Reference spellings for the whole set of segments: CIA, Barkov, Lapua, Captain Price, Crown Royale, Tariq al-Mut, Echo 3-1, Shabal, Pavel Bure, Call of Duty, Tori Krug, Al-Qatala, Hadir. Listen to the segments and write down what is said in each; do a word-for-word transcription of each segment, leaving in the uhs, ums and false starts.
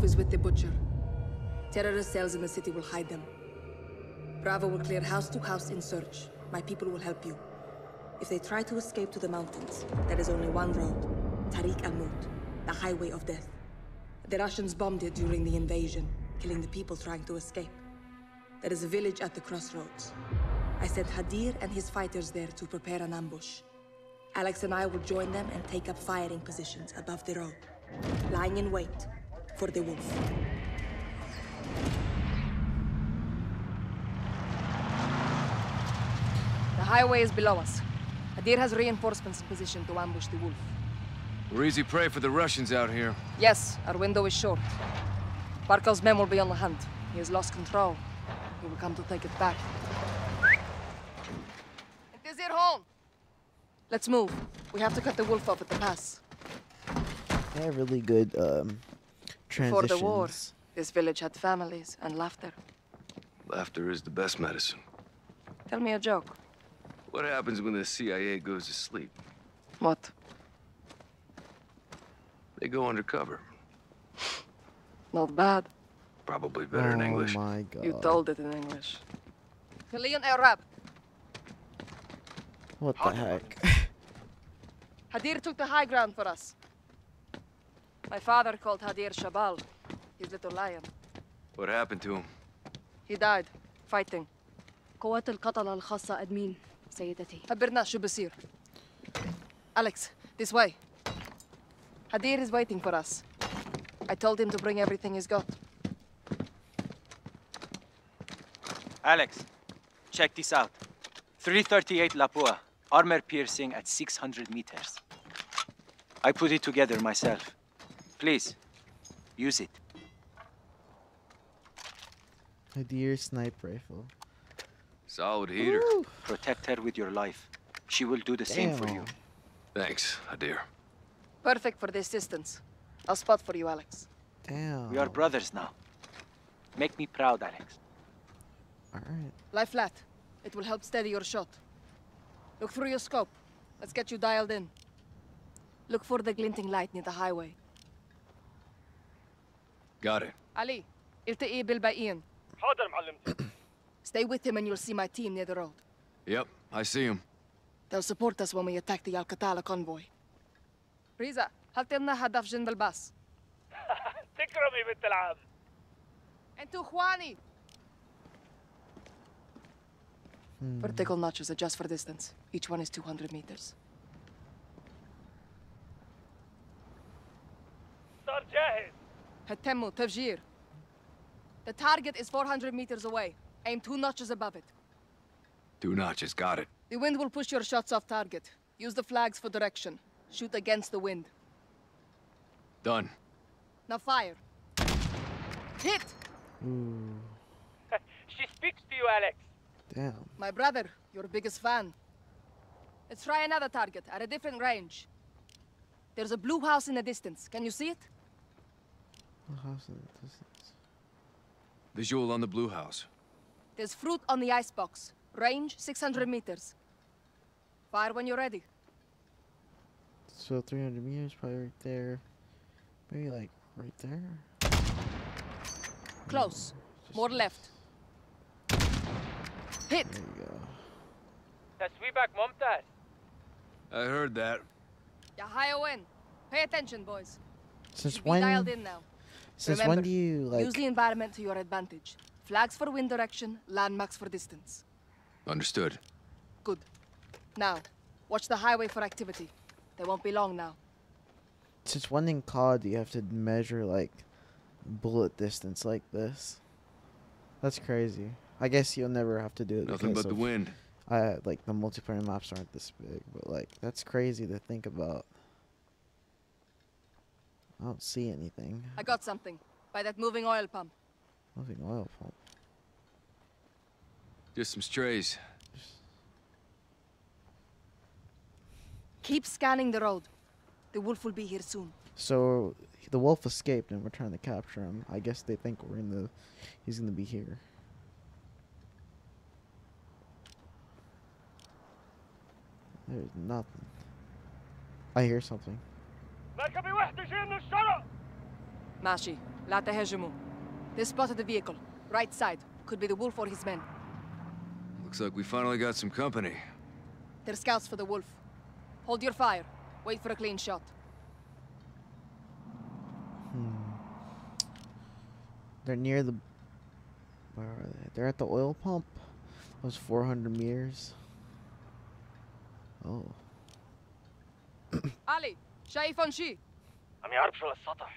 Wolf is with the Butcher. Terrorist cells in the city will hide them. Bravo will clear house to house in search. My people will help you. If they try to escape to the mountains, there is only one road. Tariq al-Mut, the highway of death. The Russians bombed it during the invasion, killing the people trying to escape. There is a village at the crossroads. I sent Hadir and his fighters there to prepare an ambush. Alex and I will join them and take up firing positions above the road, lying in wait for the Wolf. The highway is below us. Hadir has reinforcements in position to ambush the Wolf. We're easy prey for the Russians out here. Yes, our window is short. Barkov's men will be on the hunt. He has lost control. He will come to take it back. It is your home! Let's move. We have to cut the Wolf off at the pass. They have really good um, transitions. Before the war, this village had families and laughter. Laughter is the best medicine. Tell me a joke. What happens when the C I A goes to sleep? What? They go undercover. Not bad. Probably better oh in English. Oh my God. You told it in English. What the heck? Hadir took the high ground for us. My father called Hadir Shabal, his little lion. What happened to him? He died, fighting. قوات القتلة الخاصة أدمين سيدتي. خبرنا شو بصير. Alex, this way. Hadir is waiting for us. I told him to bring everything he's got. Alex, check this out. three thirty-eight Lapua, armor piercing at six hundred meters. I put it together myself. Please, use it. Hadir sniper rifle. Solid heater. Ooh. Protect her with your life. She will do the Damn. same for you. Thanks, Hadir. Perfect for the assistance. I'll spot for you, Alex. Damn. We are brothers now. Make me proud, Alex. All right. Lie flat. It will help steady your shot. Look through your scope. Let's get you dialed in. Look for the glinting light near the highway. Got it. Ali, التقي بالباقيين. حاضر معلمتي. Stay with him and you'll see my team near the road. Yep, I see him. They'll support us when we attack the Al-Qatala convoy. ريزا، حطي لنا هدف جنب الباص. تكرمي بنت العم. انتو اخواني. Hmm. Vertical notches adjust for distance. Each one is two hundred meters. Hatemmu, Tafjir. The target is four hundred meters away. Aim two notches above it. Two notches, got it. The wind will push your shots off target. Use the flags for direction. Shoot against the wind. Done. Now fire. Hit! Mm. She speaks to you, Alex. Damn. My brother, your biggest fan. Let's try another target at a different range. There's a blue house in the distance. Can you see it? Blue house in the distance. Visual on the blue house. There's fruit on the icebox. Range six hundred meters. Fire when you're ready. So three hundred meters, probably right there. Maybe like right there. Close. Just More left. Hit. There you go. That's way back, Mumtaz. I heard that. Yeah, high win. Pay attention, boys. Since when? Dialed in now. Since Remember, when do you like? Use the environment to your advantage. Flags for wind direction, landmarks for distance. Understood. Good. Now, watch the highway for activity. They won't be long now. Since when in C O D do you have to measure like bullet distance like this? That's crazy. I guess you'll never have to do it. Nothing but the wind. Uh, like the multiplayer maps aren't this big, but like that's crazy to think about. I don't see anything. I got something by that moving oil pump. Moving oil pump. Just some strays. Keep scanning the road. The Wolf will be here soon. So the Wolf escaped, and we're trying to capture him. I guess they think we're in the. He's gonna be here. There's nothing. I hear something. Mashi. لا تهاجموا. They spotted the vehicle. Right side. Could be the wolf or his men. Looks like we finally got some company. They're scouts for the wolf. Hold your fire. Wait for a clean shot. Hmm. They're near the... Where are they? They're at the oil pump. That was four hundred meters. Oh. Ali, شايف on شي. I'm out for the shutter.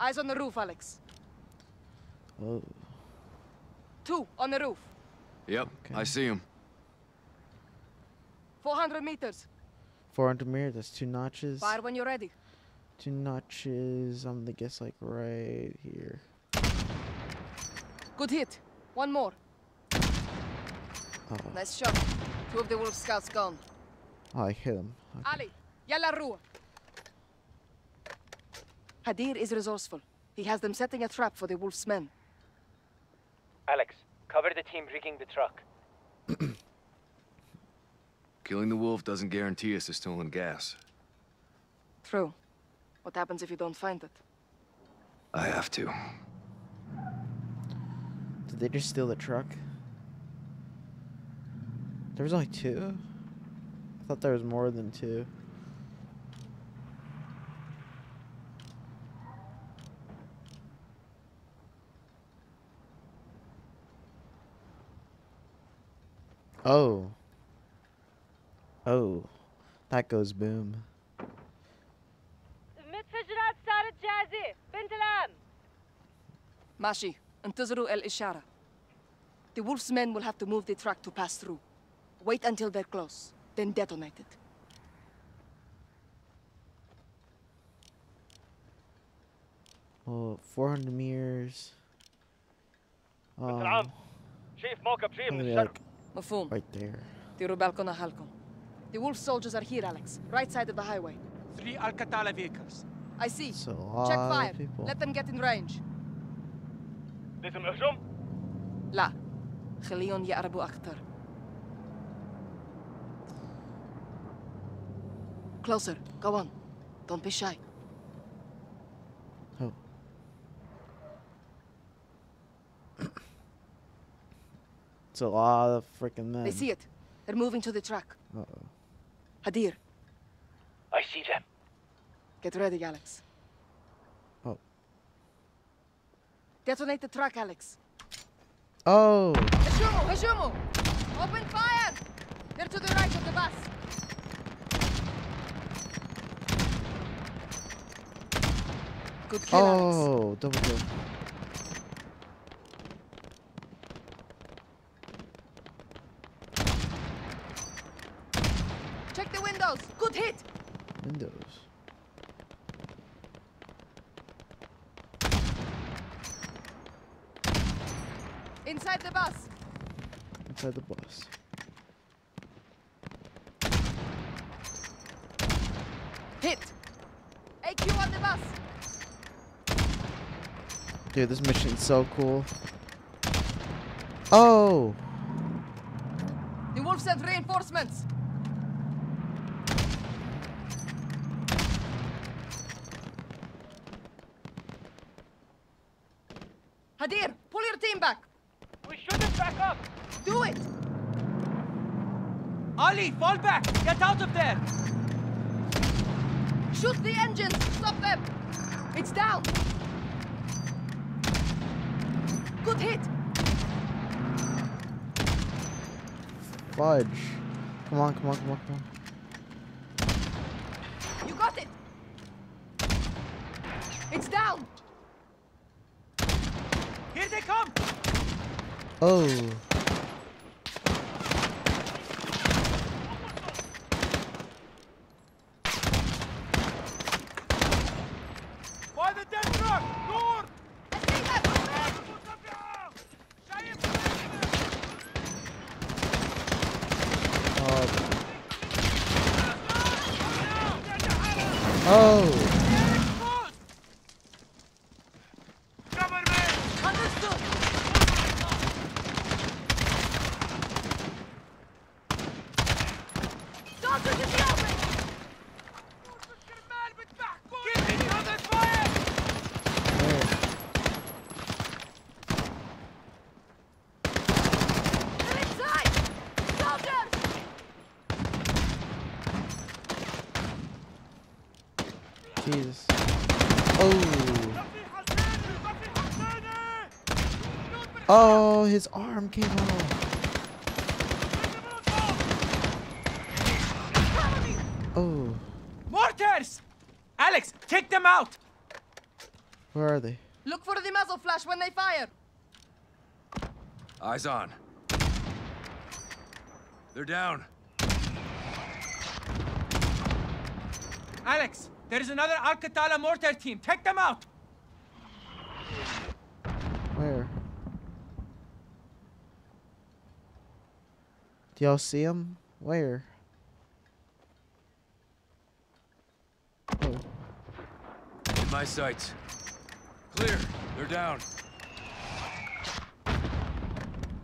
Eyes on the roof, Alex. Oh. Two on the roof. Yep, okay. I see him. four hundred meters. four hundred meters, that's two notches. Fire when you're ready. Two notches, I'm gonna guess like right here. Good hit. One more. Oh. Nice shot. Two of the wolf scouts gone. Oh, I hit him. Okay. Ali, yalla rua. Hadir is resourceful. He has them setting a trap for the wolf's men. Alex, cover the team rigging the truck. Killing the wolf doesn't guarantee us the stolen gas. True. What happens if you don't find it? I have to. Did they just steal the truck? There was only two? I thought there was more than two. Oh. Oh. That goes boom. Mashi, انتظروا الإشارة. The wolf's men will have to move the truck to pass through. Wait until they're close, then detonate it. Oh, four hundred meters. Um, right there. The wolf soldiers are here, Alex. Right side of the highway. Three Al-Qatala vehicles. I see. So check fire. Let them get in range. لازم نهجم؟ لا. خليهم يقربوا أكثر. Closer. Go on. Don't be shy. Oh. It's a lot of freaking men. They see it. They're moving to the truck. Uh-oh. Hadir. I see them. Get ready, Alex. Oh. Detonate the truck, Alex. Oh. Hajumu, Hajumu. Open fire. They're to the right of the bus. Good kill, Alex. Oh, double kill. Check the windows. Good hit. Windows. Inside the bus. Inside the bus. Hit. A Q on the bus. Dude, this mission's so cool. Oh. The wolf sent reinforcements. Hadir, pull your team back. We shouldn't back up. Do it. Ali, fall back. Get out of there. Shoot the engines. Stop them. It's down. Good hit. Fudge. Come on, come on, come on, come on. You got it. It's down. Here they come! Oh. By the death truck! Door! Oh. Oh. Oh, his arm came off. Oh. Mortars! Alex, take them out! Where are they? Look for the muzzle flash when they fire. Eyes on. They're down. Alex, there is another Al-Qatala mortar team. Take them out. Where? Do y'all see them? Where? Oh. In my sights. Clear. They're down.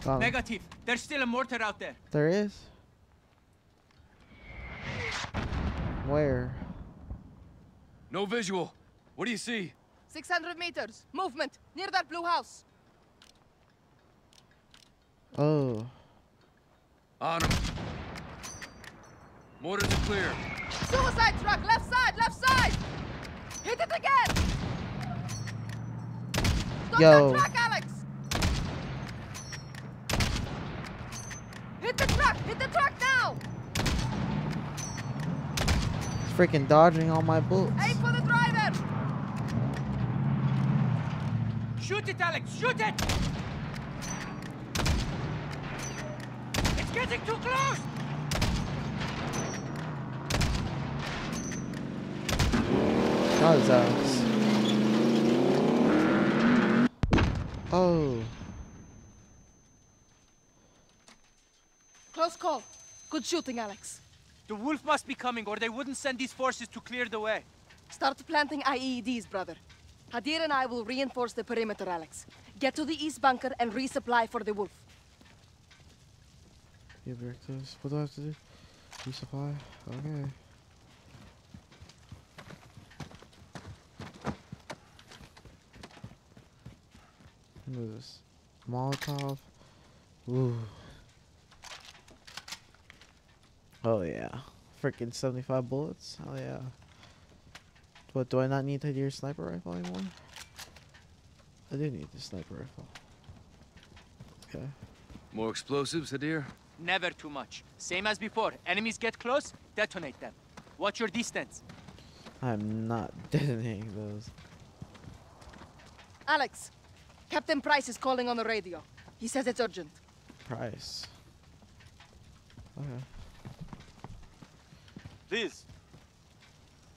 Um, Negative. There's still a mortar out there. There is? Where? No visual. What do you see? six hundred meters. Movement. Near that blue house. Oh. On him. Mortars are clear. Suicide truck. Left side. Left side. Hit it again. Stop Yo. that truck, Alex. Hit the truck. Hit the truck now. Freaking dodging all my bullets. Aim for the driver. Shoot it, Alex. Shoot it. It's getting too close. That was us. Oh. Close call. Good shooting, Alex. The wolf must be coming, or they wouldn't send these forces to clear the way. Start planting I E Ds, brother. Hadir and I will reinforce the perimeter, Alex. Get to the east bunker and resupply for the wolf. Yeah, very close. What do I have to do? Resupply? Okay. What is this? Molotov? Ooh. Oh yeah, freaking seventy-five bullets. Oh yeah. What, do I not need Hadir's sniper rifle anymore? I do need the sniper rifle. Okay. More explosives, Hadir? Never too much. Same as before. Enemies get close, detonate them. Watch your distance. I'm not detonating those. Alex, Captain Price is calling on the radio. He says it's urgent. Price. Okay. Please.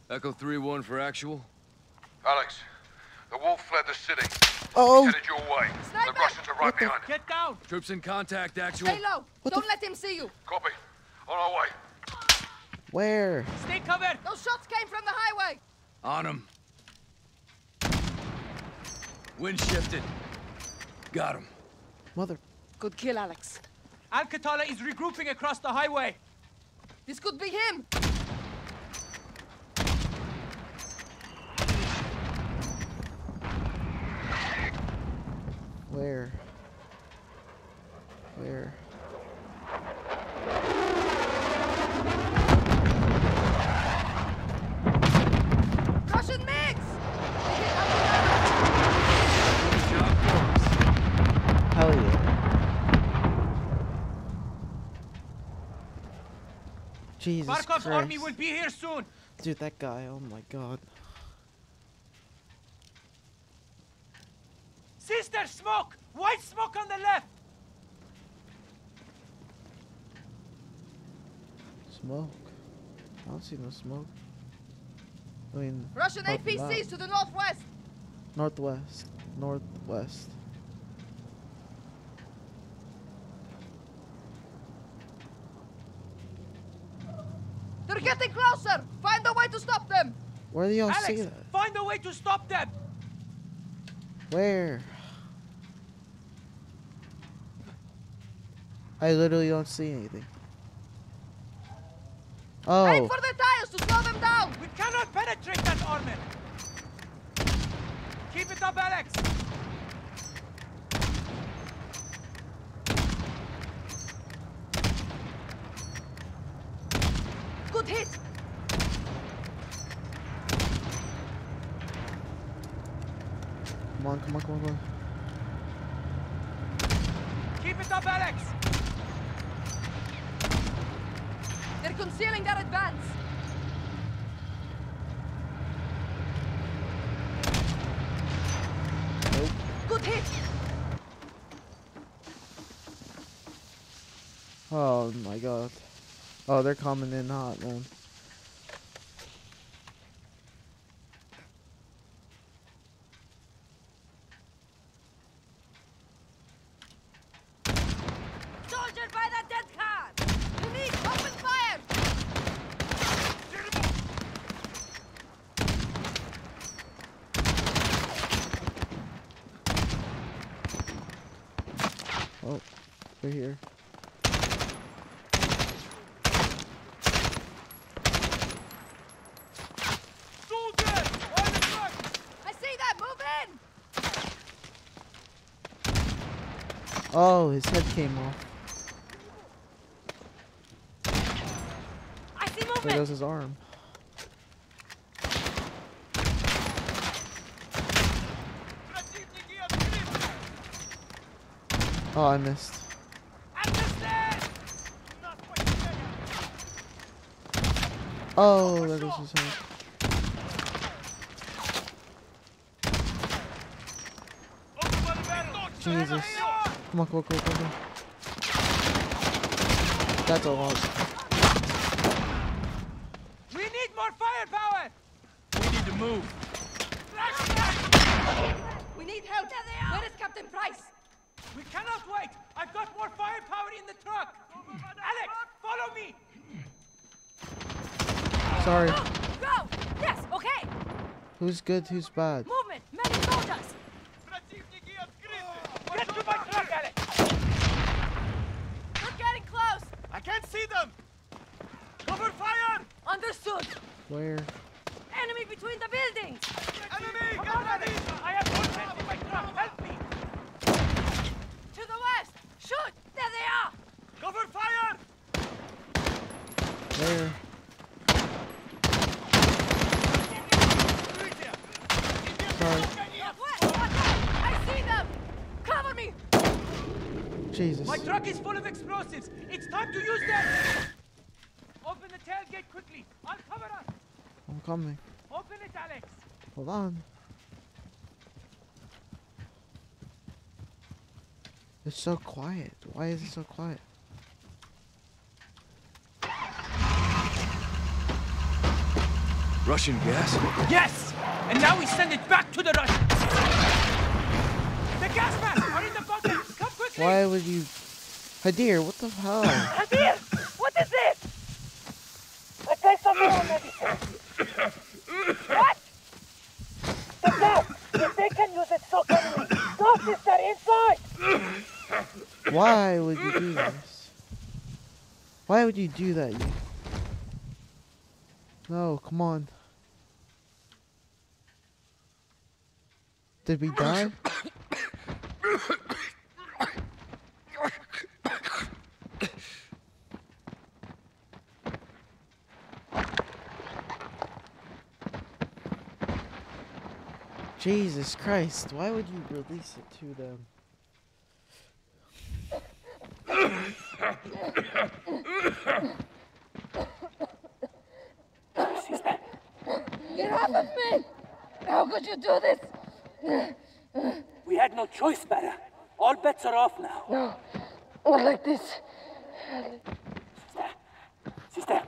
Echo three one for actual. Alex, the wolf fled the city. Oh. Headed your way. Sniper. The Russians are right behind. Get down. Troops in contact, actual. Stay low. What Don't let him see you. Copy. On our way. Where? Stay covered. Those shots came from the highway. On him. Wind shifted. Got him. Mother. Good kill, Alex. Al-Qatala is regrouping across the highway. This could be him. Where? Where? Russian mix! Hell yeah. Jesus Christ. Barkov's army will be here soon. Dude, that guy, oh my god. Sister, smoke! White smoke on the left! Smoke? I don't see no smoke. I mean... Russian A P Cs to the northwest! Northwest. Northwest. They're getting closer! Find a way to stop them! Where do y'all see that? Find a way to stop them! Where? I literally don't see anything. Oh. Aim for the tires to slow them down. We cannot penetrate that armor. Keep it up, Alex. Good hit. Come on, come on, come on, come on. Keep it up, Alex! They're concealing their advance! Nope. Good hit! Oh my god. Oh, they're coming in hot, man. Oh, his head came off. I see movement. There goes his arm. Oh, I missed. Oh, there goes his head. Jesus. Come on, come on, come on, come on. That's a lot. We need more firepower! We need to move. We need help. Where is Captain Price? We cannot wait. I've got more firepower in the truck. Alex, follow me. Sorry. Go, go. Yes, okay. Who's good, who's bad? Movement. Many soldiers. Get to my truck, Alex! We're getting close! I can't see them! Cover fire! Understood! Where? Enemy between the buildings! Enemy! Come on, Alex! I have movement in my truck! Help me! To the west! Shoot! There they are! Cover fire! Where? Sorry. I see them! Cover me! Jesus. My truck is full of explosives. It's time to use them. Open the tailgate quickly. I'll cover us. I'm coming. Open it, Alex. Hold on. It's so quiet. Why is it so quiet? Russian gas? Yes! And now we send it back to the Russians. The gas masks are in the bucket! Come quickly! Why would you... Hadir, what the hell? Hadir! What is this? I taste something already. What? The gas! If they can use it, so can we! Go, sister, inside! Why would you do this? Why would you do that, you? No, come on. Did we die? Jesus Christ, why would you release it to them? Sister, get off of me! How could you do this? We had no choice, Mara. All bets are off now. No, not like this. Sister, sister.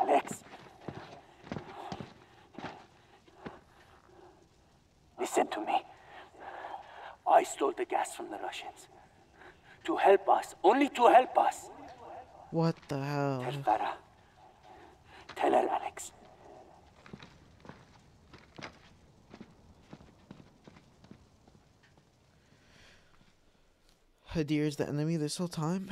Alex. Listen to me. I stole the gas from the Russians. To help us, only to help us. What the hell? Tell Farah. Tell her, Alex. Hadir is the enemy this whole time?